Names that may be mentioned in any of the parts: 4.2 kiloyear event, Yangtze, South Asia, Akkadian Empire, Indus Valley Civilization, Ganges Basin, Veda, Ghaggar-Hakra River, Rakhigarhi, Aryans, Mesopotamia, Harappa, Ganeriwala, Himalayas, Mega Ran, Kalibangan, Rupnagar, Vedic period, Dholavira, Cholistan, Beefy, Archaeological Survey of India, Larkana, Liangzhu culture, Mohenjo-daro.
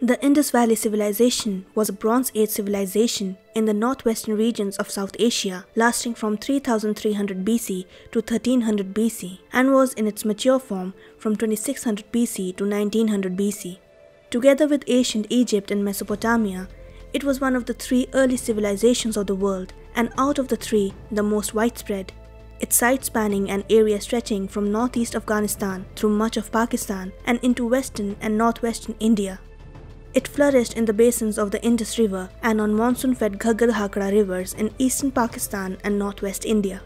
The Indus Valley Civilization was a Bronze Age civilization in the northwestern regions of South Asia, lasting from 3300 BC to 1300 BC and was in its mature form from 2600 BC to 1900 BC. Together with ancient Egypt and Mesopotamia, it was one of the three early civilizations of the world and out of the three, the most widespread. Its site spanning an area stretching from northeast Afghanistan through much of Pakistan and into western and northwestern India. It flourished in the basins of the Indus River and on monsoon-fed Ghaggar-Hakra rivers in eastern Pakistan and northwest India.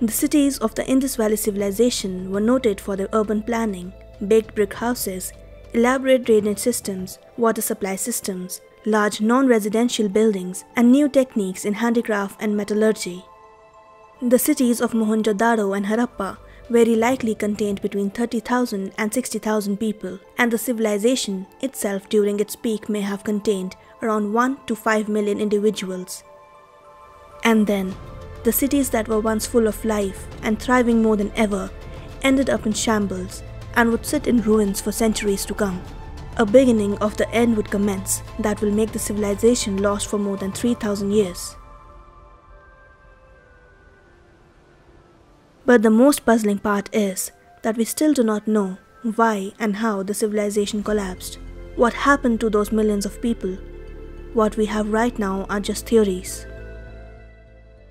The cities of the Indus Valley Civilization were noted for their urban planning, baked brick houses, elaborate drainage systems, water supply systems, large non-residential buildings, and new techniques in handicraft and metallurgy. The cities of Mohenjo-daro and Harappa very likely contained between 30,000 and 60,000 people, and the civilization itself during its peak may have contained around 1 to 5 million individuals. And then, the cities that were once full of life and thriving more than ever ended up in shambles and would sit in ruins for centuries to come. A beginning of the end would commence that will make the civilization lost for more than 3,000 years. But the most puzzling part is that we still do not know why and how the civilization collapsed. What happened to those millions of people? What we have right now are just theories.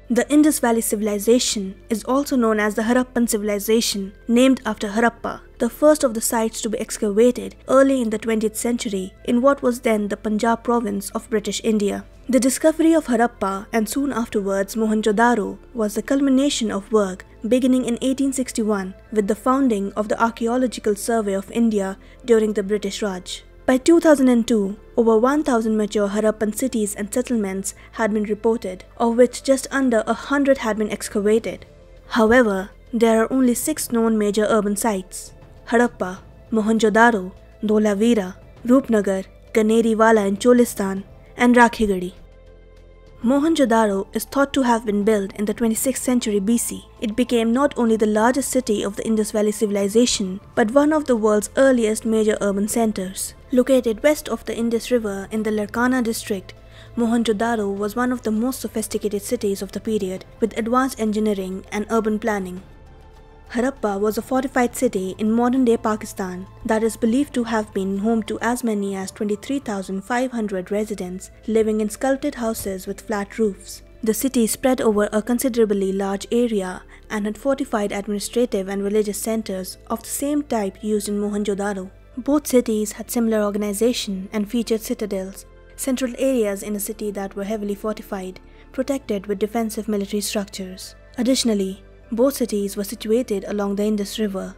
The Indus Valley Civilization is also known as the Harappan Civilization, named after Harappa, the first of the sites to be excavated early in the 20th century in what was then the Punjab province of British India. The discovery of Harappa and soon afterwards Mohenjo-daro was the culmination of work beginning in 1861 with the founding of the Archaeological Survey of India during the British Raj. By 2002, over 1,000 mature Harappan cities and settlements had been reported, of which just under 100 had been excavated. However, there are only 6 known major urban sites: Harappa, Mohenjo-daro, Dholavira, Rupnagar, Ganeriwala in Cholistan, and Rakhigarhi. Mohenjo-daro is thought to have been built in the 26th century BC. It became not only the largest city of the Indus Valley Civilization, but one of the world's earliest major urban centers. Located west of the Indus River in the Larkana district, Mohenjo-daro was one of the most sophisticated cities of the period, with advanced engineering and urban planning. Harappa was a fortified city in modern-day Pakistan that is believed to have been home to as many as 23,500 residents living in sculpted houses with flat roofs. The city spread over a considerably large area and had fortified administrative and religious centers of the same type used in Mohenjo-daro. Both cities had similar organization and featured citadels, central areas in a city that were heavily fortified, protected with defensive military structures. Additionally, both cities were situated along the Indus River.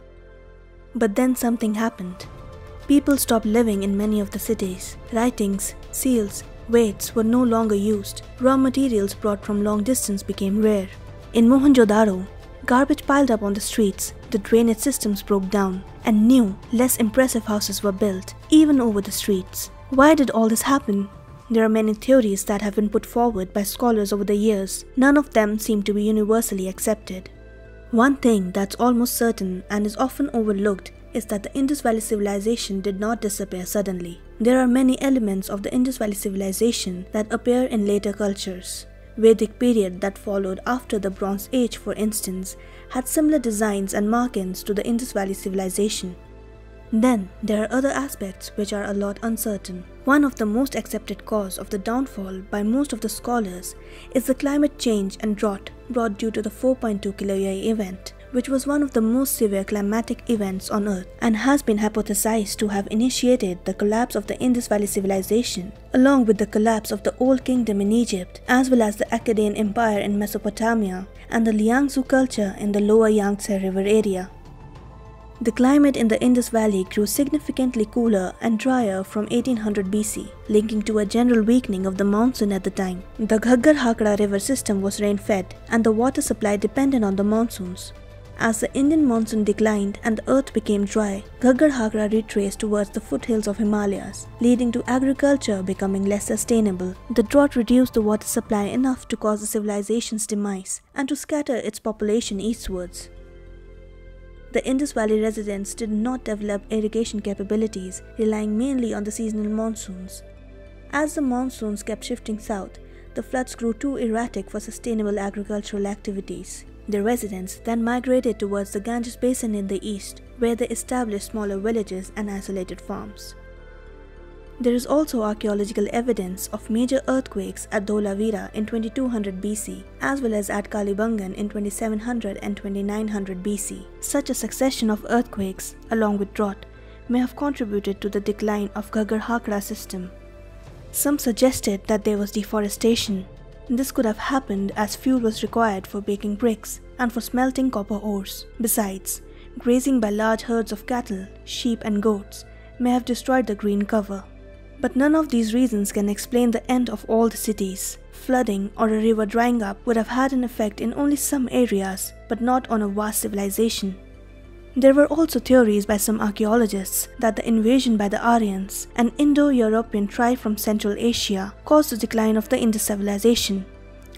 But then something happened. People stopped living in many of the cities. Writings, seals, weights were no longer used. Raw materials brought from long distance became rare. In Mohenjo-daro, garbage piled up on the streets, the drainage systems broke down, and new, less impressive houses were built, even over the streets. Why did all this happen? There are many theories that have been put forward by scholars over the years. None of them seem to be universally accepted. One thing that's almost certain and is often overlooked is that the Indus Valley Civilization did not disappear suddenly. There are many elements of the Indus Valley Civilization that appear in later cultures. Vedic period that followed after the Bronze Age, for instance, had similar designs and markings to the Indus Valley Civilization. Then, there are other aspects which are a lot uncertain. One of the most accepted cause of the downfall by most of the scholars is the climate change and drought brought due to the 4.2 kiloyear event, which was one of the most severe climatic events on Earth and has been hypothesized to have initiated the collapse of the Indus Valley Civilization, along with the collapse of the Old Kingdom in Egypt, as well as the Akkadian Empire in Mesopotamia and the Liangzhu culture in the lower Yangtze River area. The climate in the Indus Valley grew significantly cooler and drier from 1800 BC, linking to a general weakening of the monsoon at the time. The Ghaggar-Hakra river system was rain-fed and the water supply dependent on the monsoons. As the Indian monsoon declined and the earth became dry, Ghaggar-Hakra retraced towards the foothills of Himalayas, leading to agriculture becoming less sustainable. The drought reduced the water supply enough to cause the civilization's demise and to scatter its population eastwards. The Indus Valley residents did not develop irrigation capabilities, relying mainly on the seasonal monsoons. As the monsoons kept shifting south, the floods grew too erratic for sustainable agricultural activities. The residents then migrated towards the Ganges Basin in the east, where they established smaller villages and isolated farms. There is also archaeological evidence of major earthquakes at Dholavira in 2200 BC, as well as at Kalibangan in 2700 and 2900 BC. Such a succession of earthquakes, along with drought, may have contributed to the decline of Ghaggar-Hakra system. Some suggested that there was deforestation. This could have happened as fuel was required for baking bricks and for smelting copper ores. Besides, grazing by large herds of cattle, sheep and goats may have destroyed the green cover. But none of these reasons can explain the end of all the cities. Flooding or a river drying up would have had an effect in only some areas, but not on a vast civilization. There were also theories by some archaeologists that the invasion by the Aryans, an Indo-European tribe from Central Asia, caused the decline of the Indus civilization.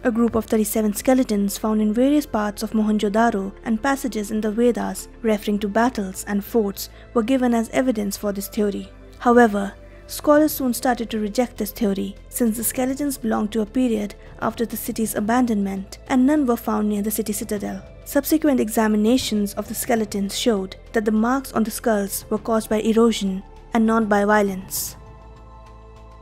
A group of 37 skeletons found in various parts of Mohenjo-daro and passages in the Vedas referring to battles and forts were given as evidence for this theory. However, scholars soon started to reject this theory, since the skeletons belonged to a period after the city's abandonment, and none were found near the city citadel. Subsequent examinations of the skeletons showed that the marks on the skulls were caused by erosion and not by violence.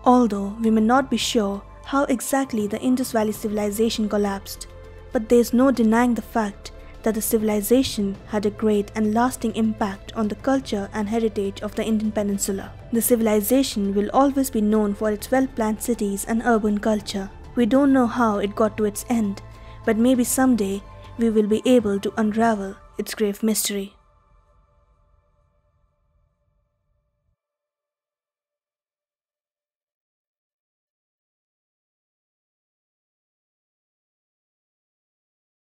Although we may not be sure how exactly the Indus Valley civilization collapsed, but there is no denying the fact that the civilization had a great and lasting impact on the culture and heritage of the Indian peninsula. The civilization will always be known for its well-planned cities and urban culture. We don't know how it got to its end, but maybe someday we will be able to unravel its grave mystery.